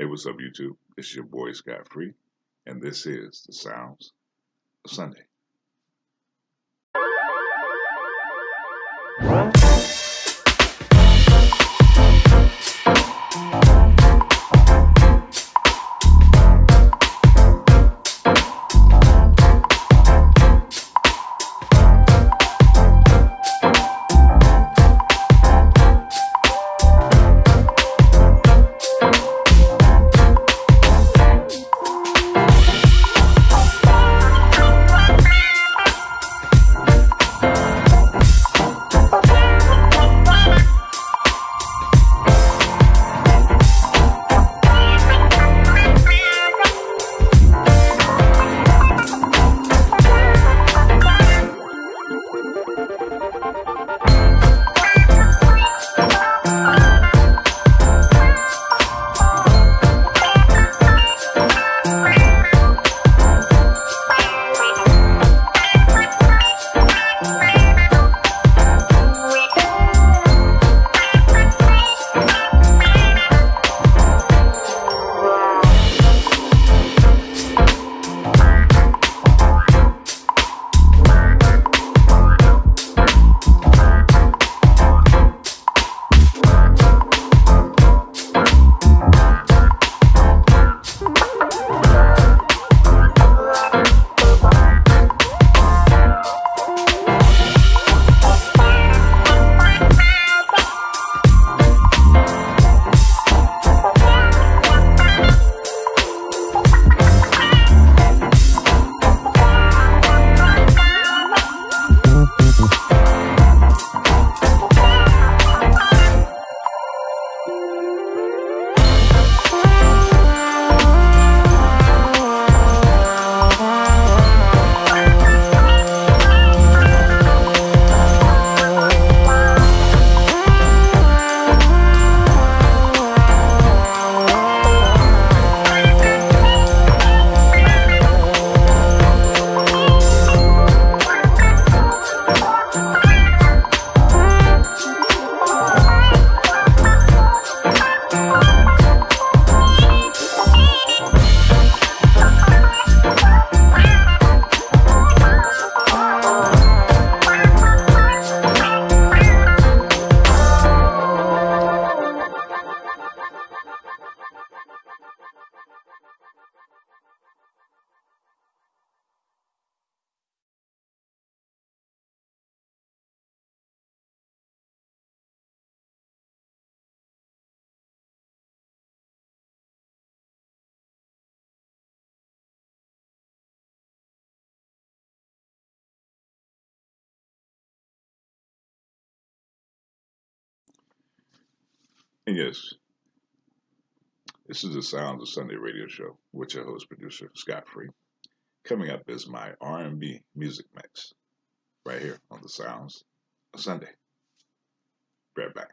Hey, what's up, YouTube? It's your boy, Scott Free, and this is The Sounds of Sunday. And yes, this is the Sounds of Sunday radio show with your host, producer, Scott Free. Coming up is my R&B music mix right here on the Sounds of Sunday. Be right back.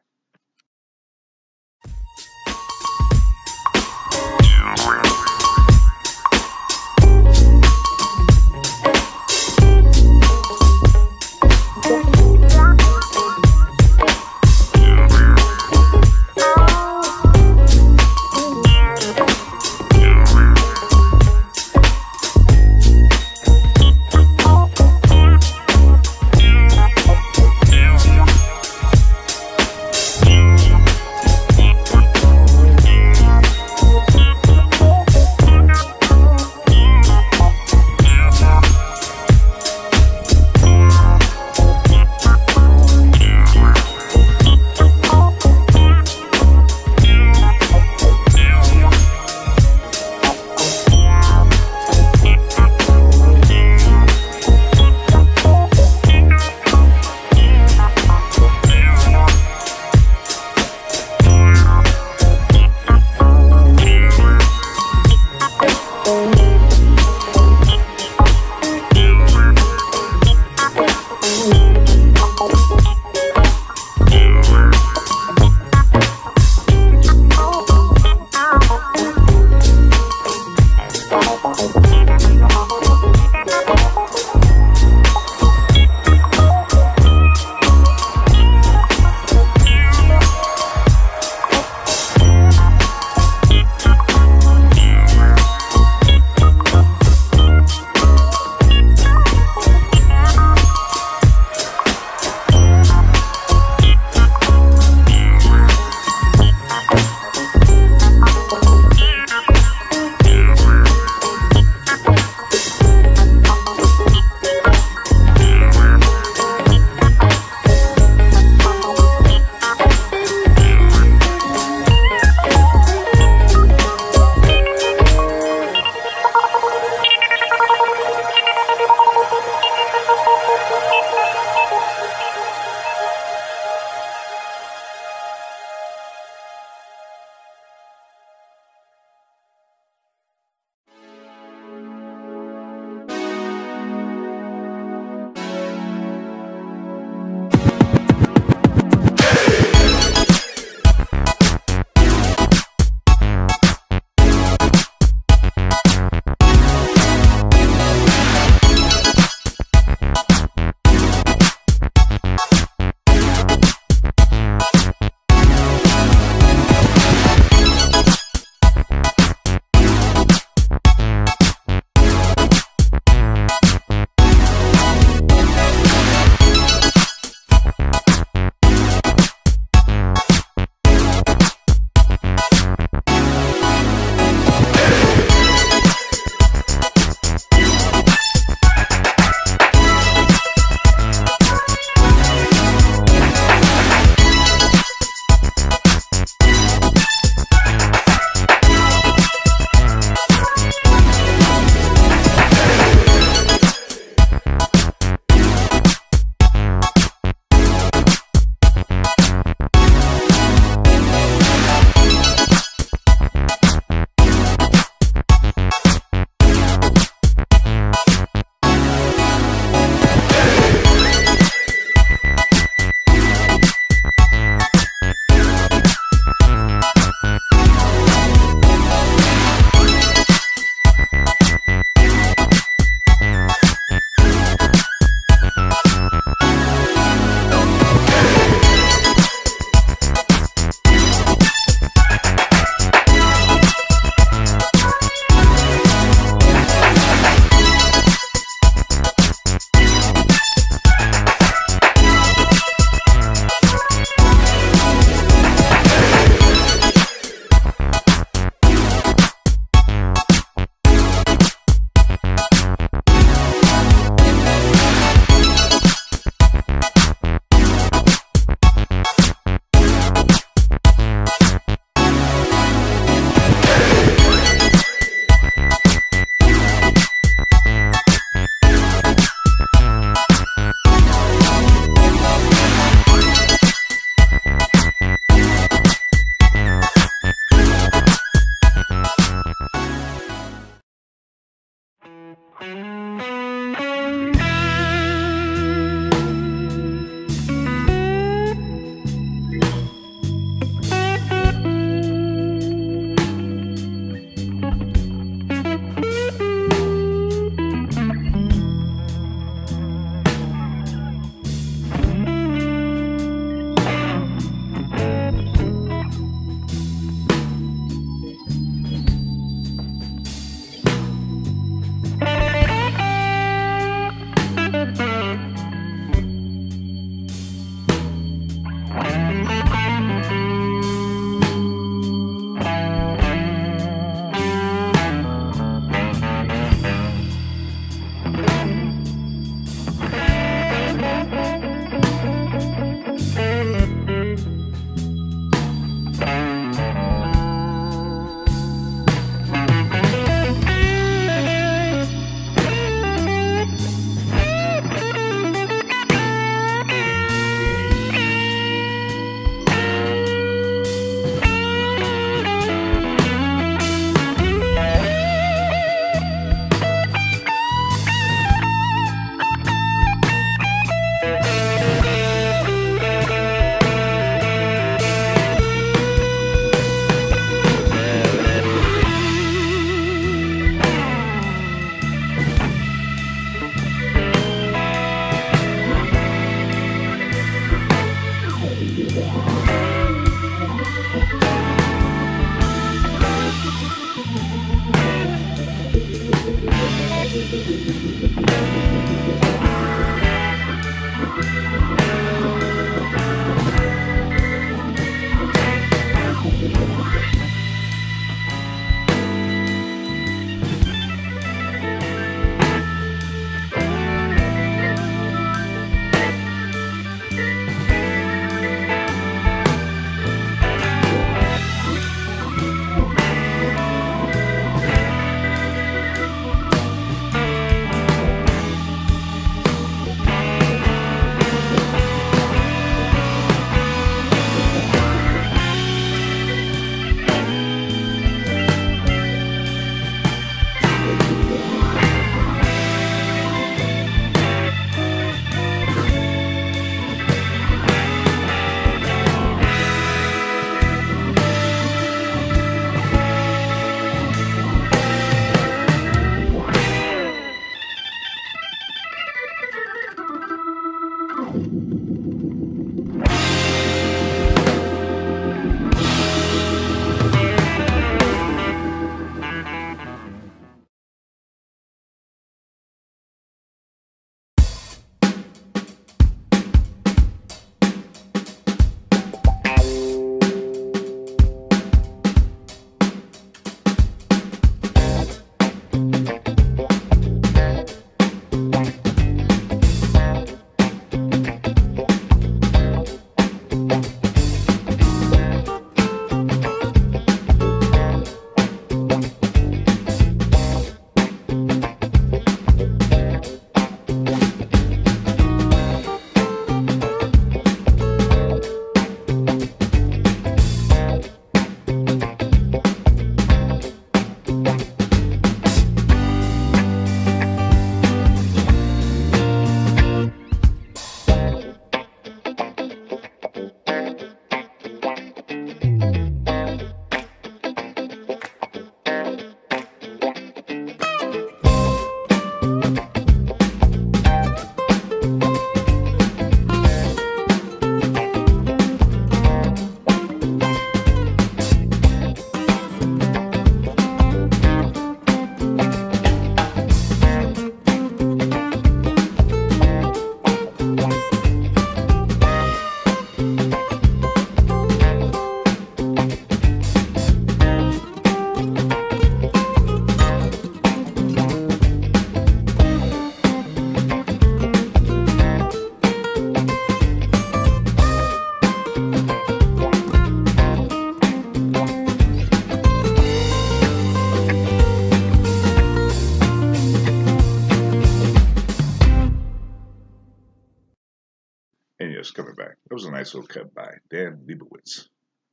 was a nice little cut by Dan Lebowitz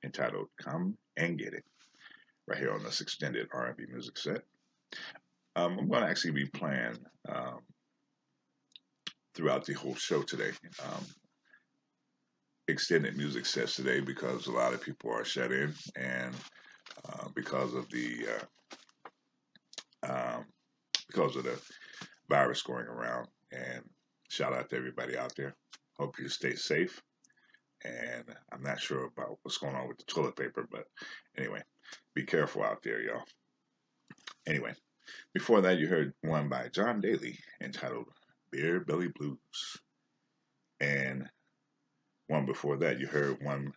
entitled Come and Get It, right here on this extended R&B music set. I'm going to actually be playing throughout the whole show today, extended music sets today, because a lot of people are shut in, and because of the virus going around. And shout out to everybody out there. Hope you stay safe. And I'm not sure about what's going on with the toilet paper, but anyway, be careful out there, y'all. Anyway, before that, you heard one by John Daly entitled Beer Belly Blues. And one before that, you heard one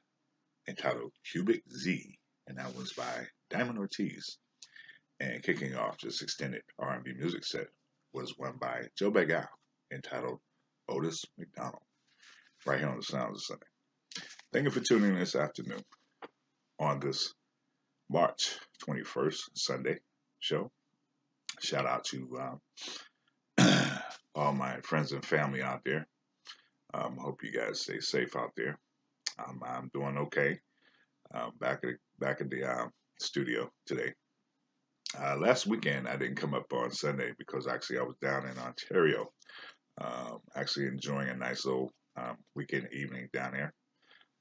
entitled Cubic Z, and that was by Diamond Ortiz. And kicking off this extended R&B music set was one by Joe Bagale entitled Otis McDonald, right here on the Sounds of Sunday. Thank you for tuning in this afternoon on this March 21st Sunday show. Shout out to all my friends and family out there. Hope you guys stay safe out there. I'm doing okay. Back at the studio today. Last weekend, I didn't come up on Sunday because actually I was down in Ontario, actually enjoying a nice little weekend evening down there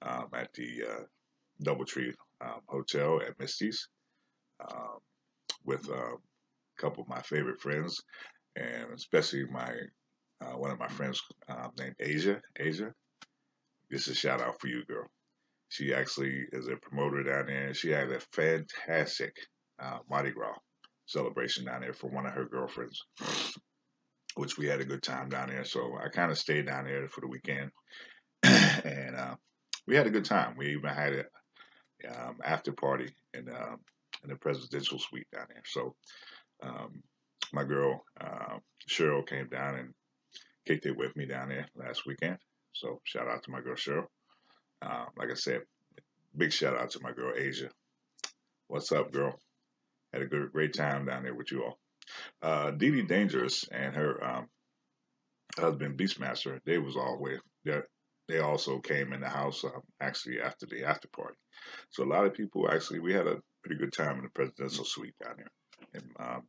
at the Doubletree Hotel at Misty's with a couple of my favorite friends, and especially my one of my friends named Asia. Asia, this is a shout out for you, girl. She actually is a promoter down there, and she had a fantastic Mardi Gras celebration down there for one of her girlfriends, which we had a good time down there. So I kind of stayed down there for the weekend, and we had a good time. We even had an after party in the presidential suite down there. So my girl Cheryl came down and kicked it with me down there last weekend. So shout out to my girl Cheryl. Like I said, big shout out to my girl Asia. What's up, girl? Had a great time down there with you all. Dee Dee Dangerous and her husband Beastmaster, they was all with. They also came in the house actually after the after party. So a lot of people actually, we had a pretty good time in the presidential suite down here in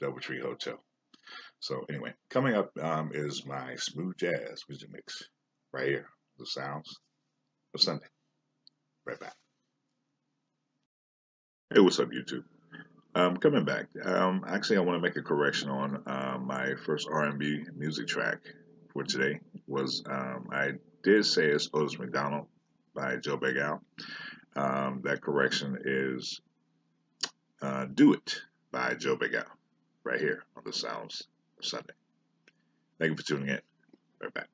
Doubletree Hotel. So anyway, coming up is my smooth jazz music mix right here, the Sounds of Sunday. Right back. Hey, what's up, YouTube? Coming back, actually I want to make a correction on my first R&B music track for today. Was I did say it's Otis McDonald by Joe Bagale. That correction is Do It by Joe Bagale, right here on the Sounds of Sunday. Thank you for tuning in. Right back.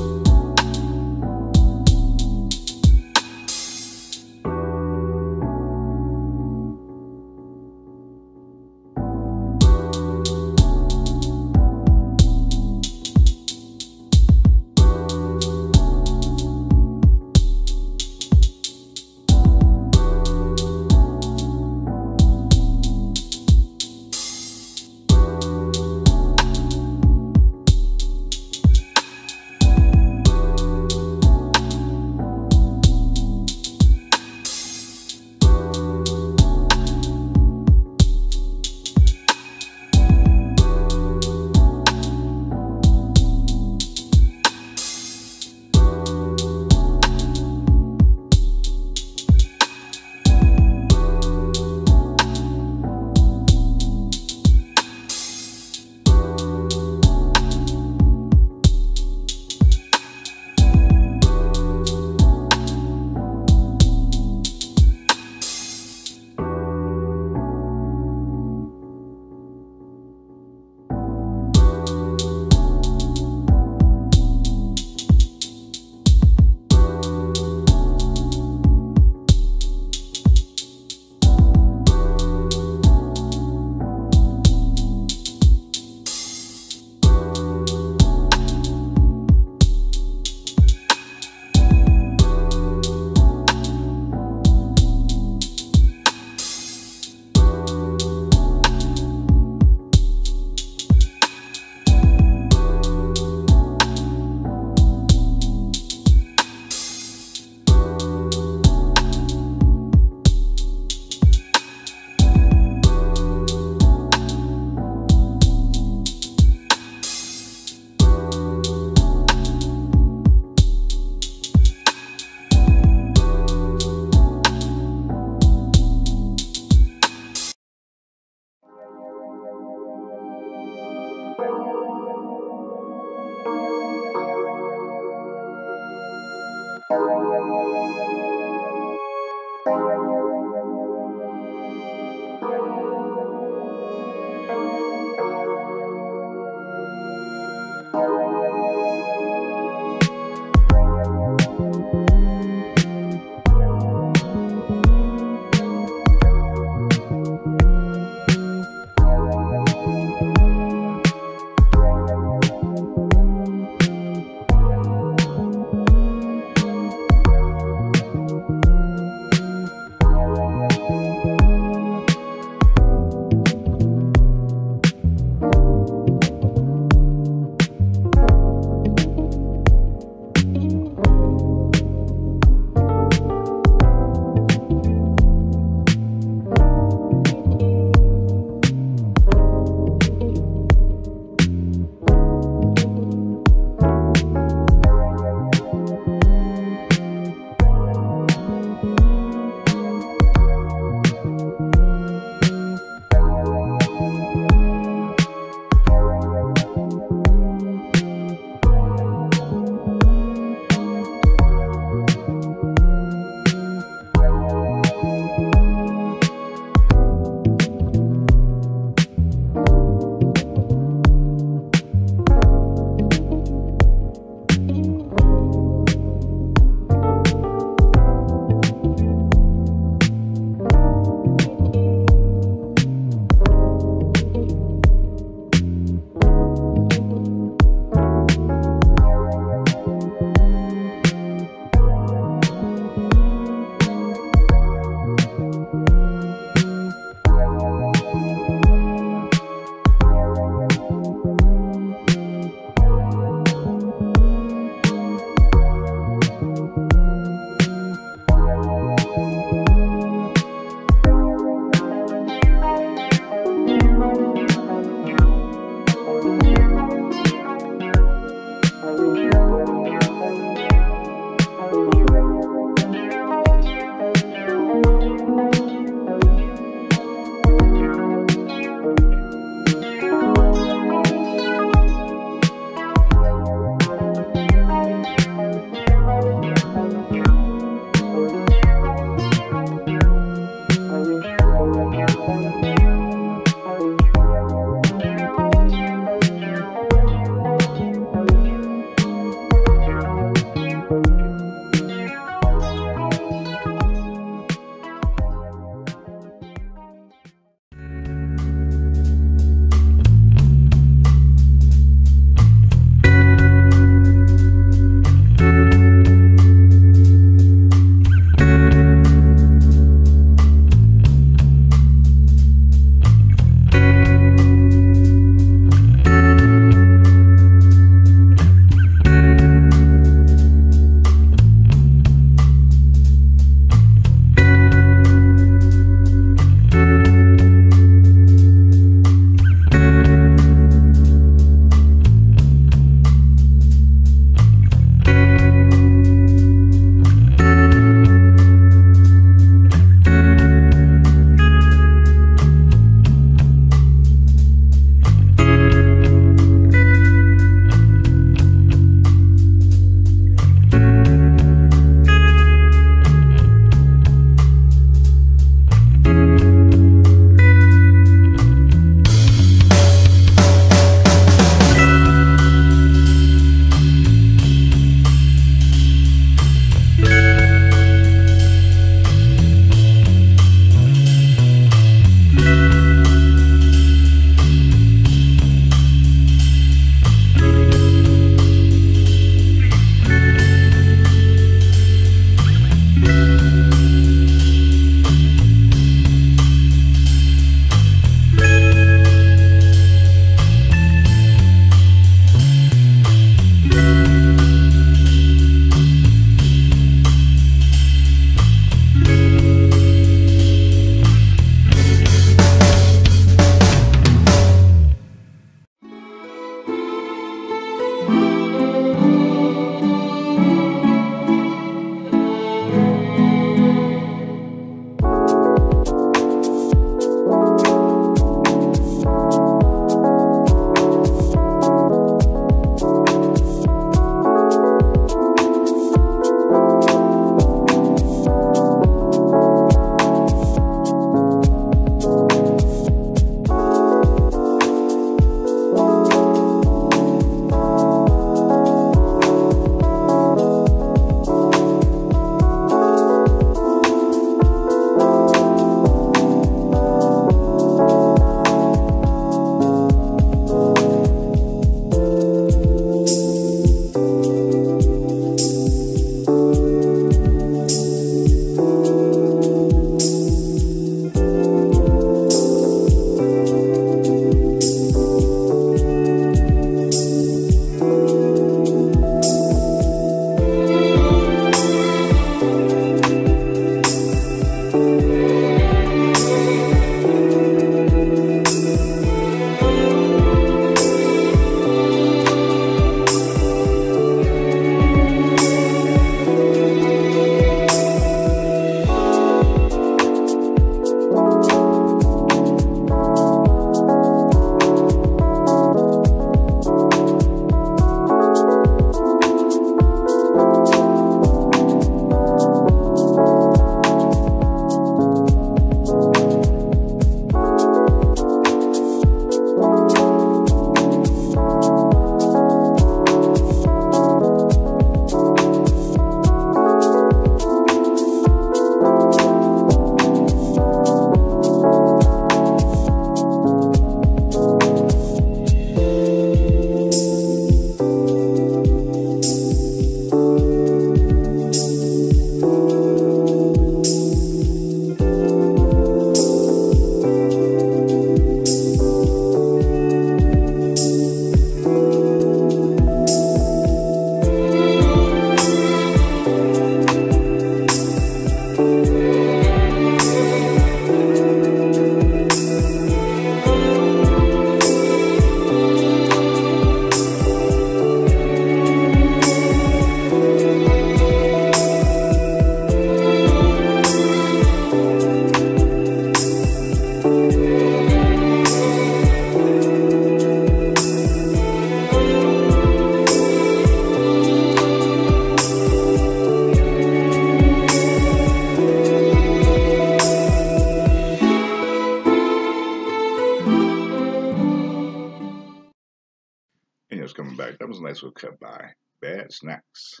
Instruments were cut by Bad Snacks,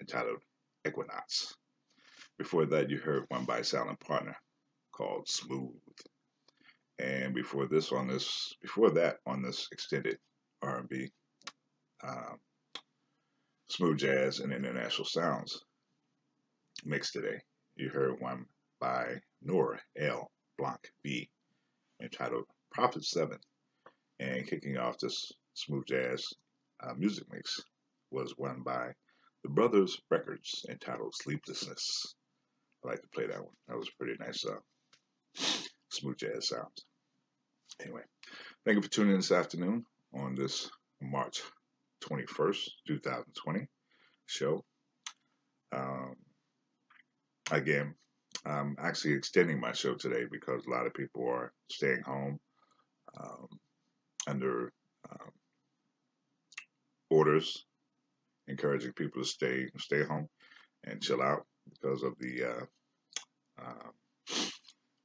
entitled Equinox. Before that, you heard one by Silent Partner called Smooth. And before that on this extended R&B, smooth jazz and international sounds mix today, you heard one by Nora L. Blanc B., entitled Prophet 7. And kicking off this smooth jazz music mix was one by the Brothers Records, entitled Sleeplessness. I like to play that one. That was a pretty nice smooth jazz sounds. Anyway, thank you for tuning in this afternoon on this March 21st, 2020 show. Again, I'm actually extending my show today because a lot of people are staying home under orders, encouraging people to stay home and chill out because of the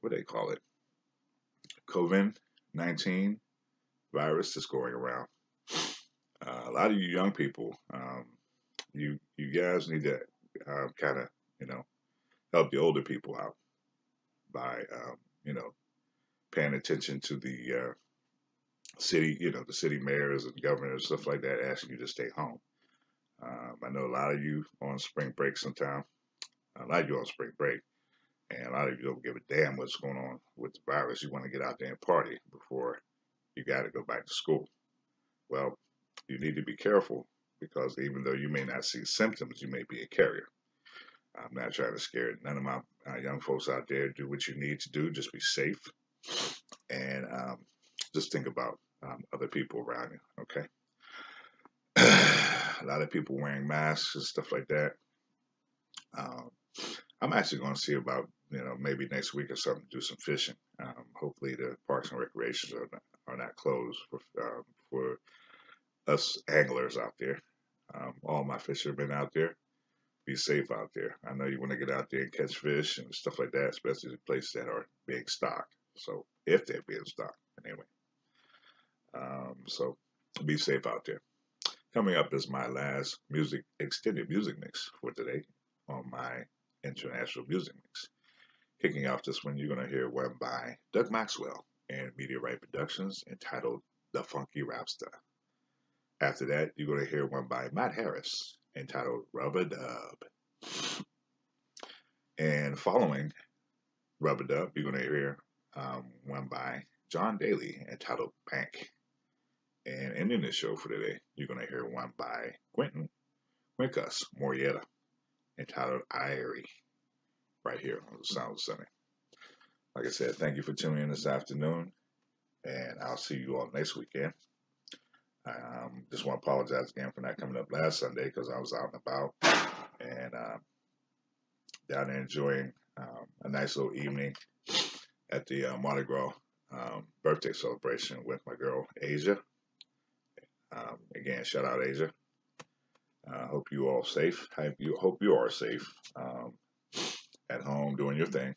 what do they call it? COVID-19 virus that's going around. A lot of you young people, you guys need to kind of, help the older people out by, paying attention to the city, the city mayors and governors, stuff like that, asking you to stay home. I know a lot of you on spring break sometime. A lot of you on spring break, and a lot of you don't give a damn what's going on with the virus. You want to get out there and party before you got to go back to school. Well, you need to be careful because even though you may not see symptoms, you may be a carrier. I'm not trying to scare none of my young folks out there. Do what you need to do. Just be safe. And just think about other people around you, okay? A lot of people wearing masks and stuff like that. I'm actually going to see about, maybe next week or something, do some fishing. Hopefully the parks and recreations are not closed for us anglers out there. All my fishermen out there, be safe out there. I know you want to get out there and catch fish and stuff like that, especially the places that are being stocked. So if they're being stocked, anyway. So be safe out there. Coming up is my last extended music mix for today on my international music mix. Kicking off this one, you're going to hear one by Doug Maxwell and Media Right Productions entitled The Funky Rapster. After that, you're going to hear one by Matt Harris entitled Rub-A-Dub. And following Rub-A-Dub, you're going to hear one by John Daly entitled Bank. And ending the show for today, you're going to hear one by Quentin Quincas Moreira entitled Irie, right here on the Sound of Sunday. Like I said, thank you for tuning in this afternoon, and I'll see you all next weekend. Just want to apologize again for not coming up last Sunday because I was out and about and down there enjoying a nice little evening at the Mardi Gras birthday celebration with my girl Asia. Again, shout out Asia. Hope you all safe. Hope you are safe at home doing your thing.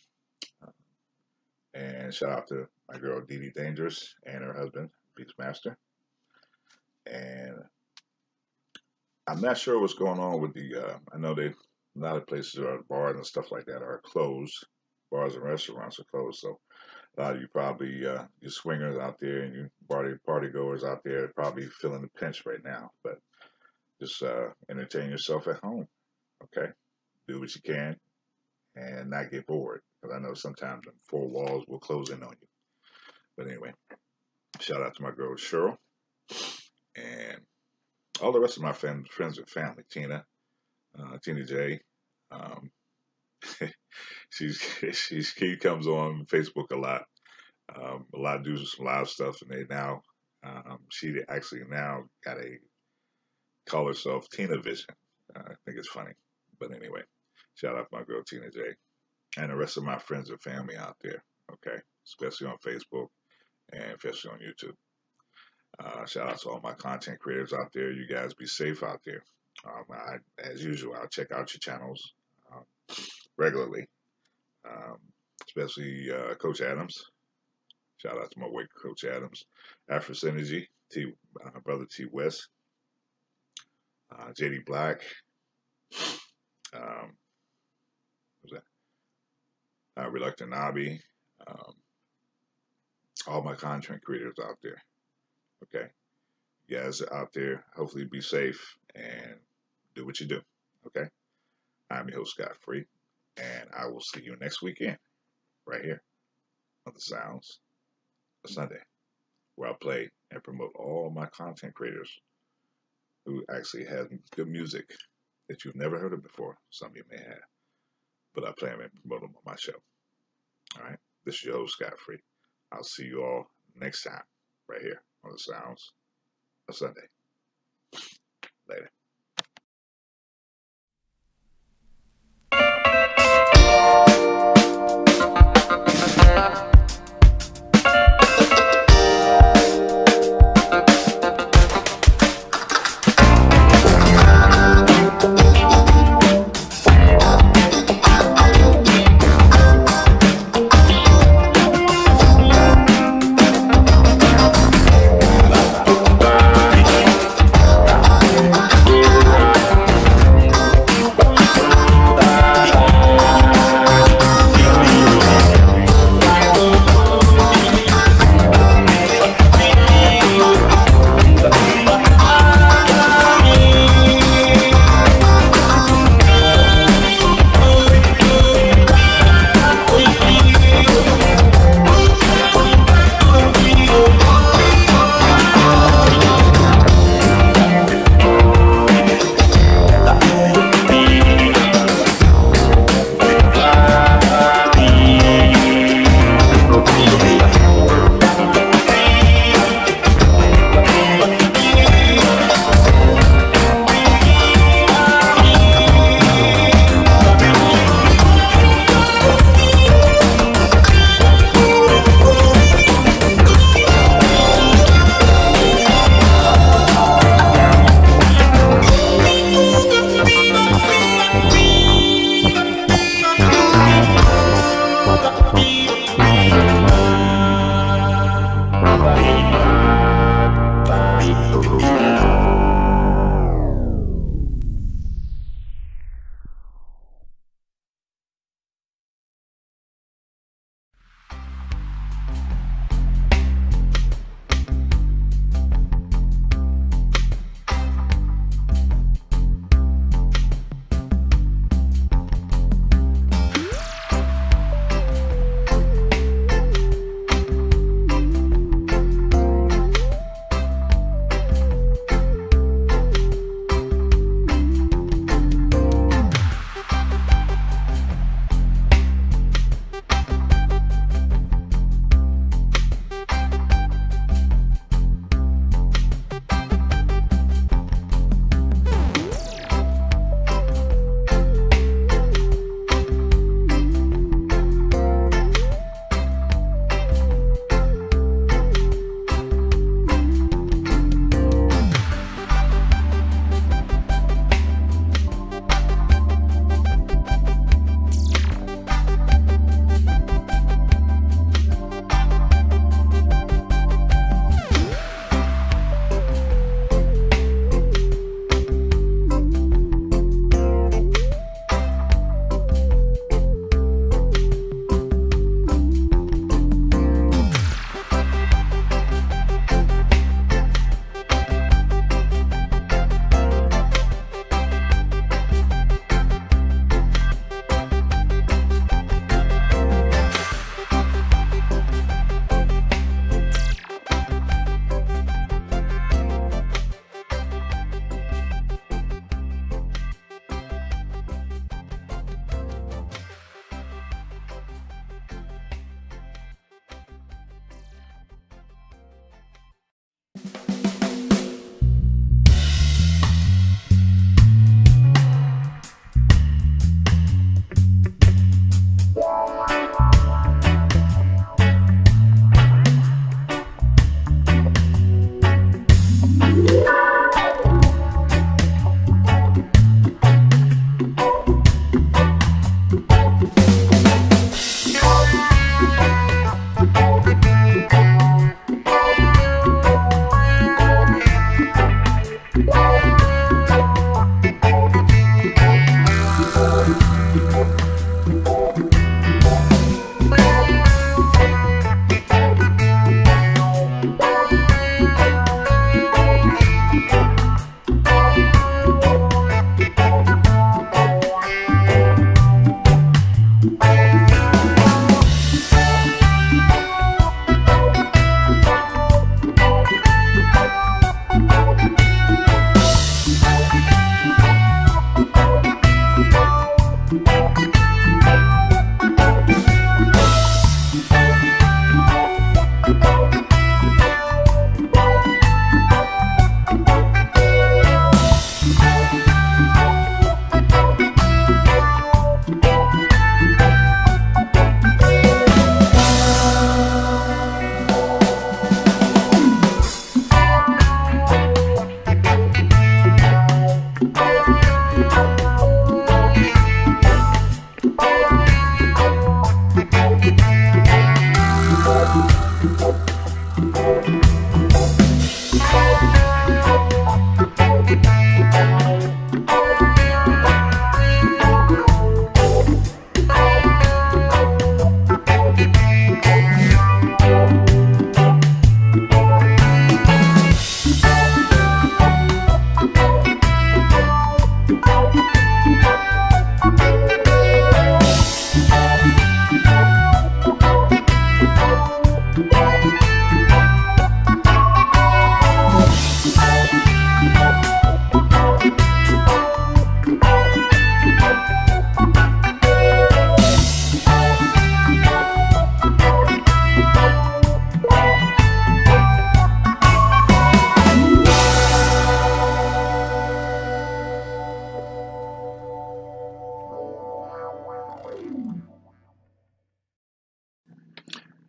And shout out to my girl Dee Dee Dangerous and her husband Beastmaster. And I'm not sure what's going on with the. I know a lot of places are bars and stuff like that are closed. Bars and restaurants are closed, so a lot of you probably you swingers out there and you party goers out there are probably feeling the pinch right now. But just entertain yourself at home, okay? Do what you can and not get bored, because I know sometimes the four walls will close in on you. But anyway, shout out to my girl Cheryl. And all the rest of my friends and family, Tina J. She comes on Facebook a lot. A lot do some live stuff, and they now she actually now got a call herself Tina Vision. I think it's funny, but anyway, shout out to my girl Tina J. and the rest of my friends and family out there. Okay, especially on Facebook and especially on YouTube. Shout out to all my content creators out there. You guys be safe out there. As usual, I'll check out your channels regularly, especially Coach Adams. Shout out to my boy Coach Adams, Afro Synergy, Brother T West, JD Black. What was that? Reluctant Nobby. All my content creators out there. Okay. You guys are out there. Hopefully be safe and do what you do. Okay. I'm your host, Scott Free, and I will see you next weekend right here on the Sounds of Sunday, where I play and promote all my content creators who actually have good music that you've never heard of before. Some of you may have, but I play them and promote them on my show. All right. This is your host, Scott Free. I'll see you all next time right here on the Sounds of Sunday. Later.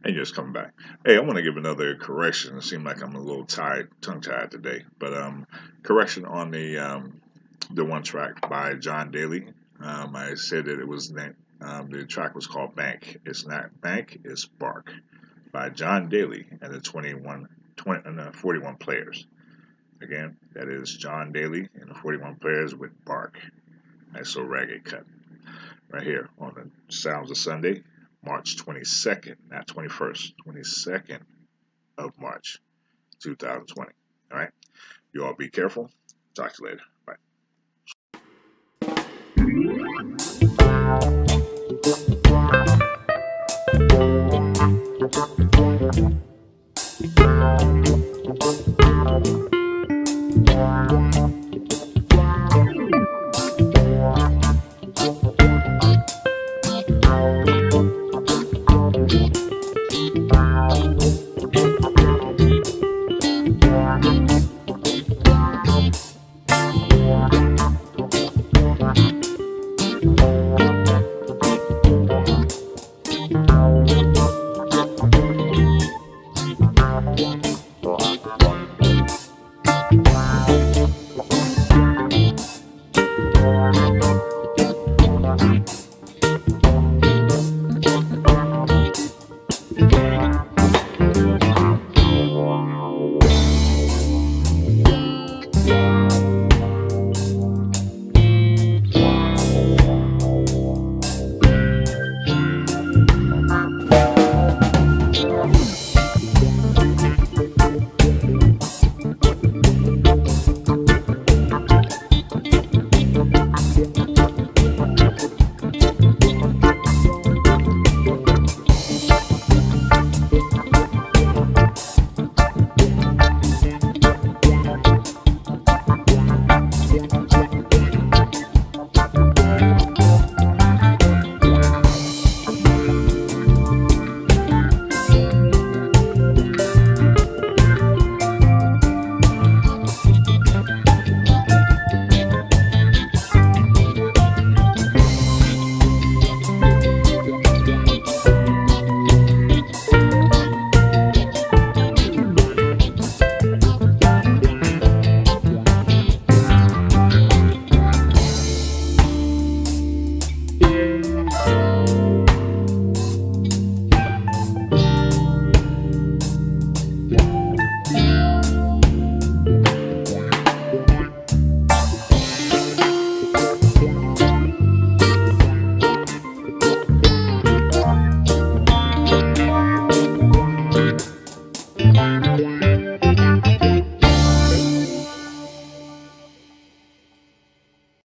and just come back. Hey, I want to give another correction. It seemed like I'm a little tired, tongue-tied today. But correction on the one track by John Daly. I said that it was named, the track was called Bank. It's not Bank, it's Bark by John Daly and the 41 Players. Again, that is John Daly and the 41 Players with Bark. That's So Ragged Cut. Right here on the Sounds of Sunday, March 22nd, not 21st, 22nd of March, 2020. All right? You all be careful. Talk to you later. Bye.